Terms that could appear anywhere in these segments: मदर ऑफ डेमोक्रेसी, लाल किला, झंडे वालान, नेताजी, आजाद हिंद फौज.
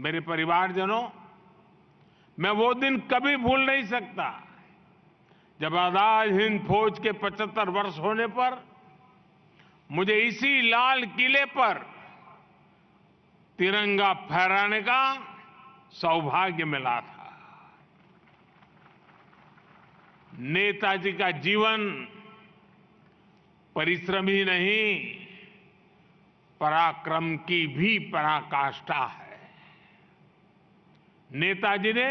मेरे परिवारजनों, मैं वो दिन कभी भूल नहीं सकता जब आजाद हिंद फौज के 75 वर्ष होने पर मुझे इसी लाल किले पर तिरंगा फहराने का सौभाग्य मिला था। नेताजी का जीवन परिश्रम ही नहीं, पराक्रम की भी पराकाष्ठा है। नेताजी ने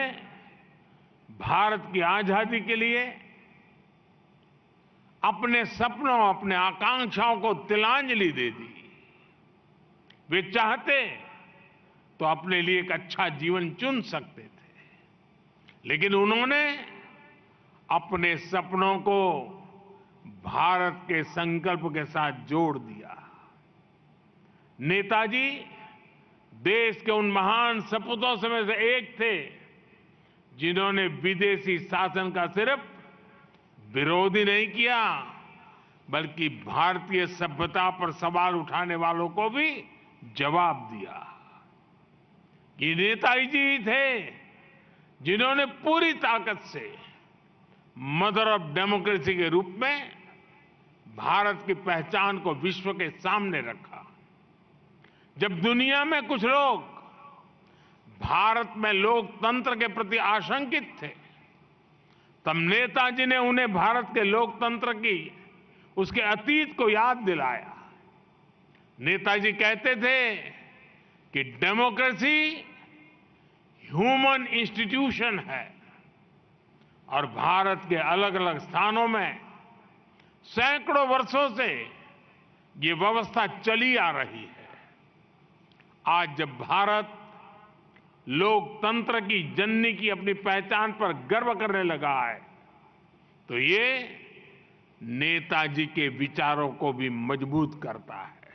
भारत की आजादी के लिए अपने सपनों, अपने आकांक्षाओं को तिलांजलि दे दी। वे चाहते तो अपने लिए एक अच्छा जीवन चुन सकते थे, लेकिन उन्होंने अपने सपनों को भारत के संकल्प के साथ जोड़ दिया। नेताजी देश के उन महान सपूतों में से एक थे जिन्होंने विदेशी शासन का सिर्फ विरोध ही नहीं किया, बल्कि भारतीय सभ्यता पर सवाल उठाने वालों को भी जवाब दिया। ये नेताजी जी थे जिन्होंने पूरी ताकत से मदर ऑफ डेमोक्रेसी के रूप में भारत की पहचान को विश्व के सामने रखा। जब दुनिया में कुछ लोग भारत में लोकतंत्र के प्रति आशंकित थे, तब नेताजी ने उन्हें भारत के लोकतंत्र की, उसके अतीत को याद दिलाया। नेताजी कहते थे कि डेमोक्रेसी ह्यूमन इंस्टीट्यूशन है और भारत के अलग अलग स्थानों में सैकड़ों वर्षों से ये व्यवस्था चली आ रही है। आज जब भारत लोकतंत्र की जननी की अपनी पहचान पर गर्व करने लगा है, तो ये नेताजी के विचारों को भी मजबूत करता है।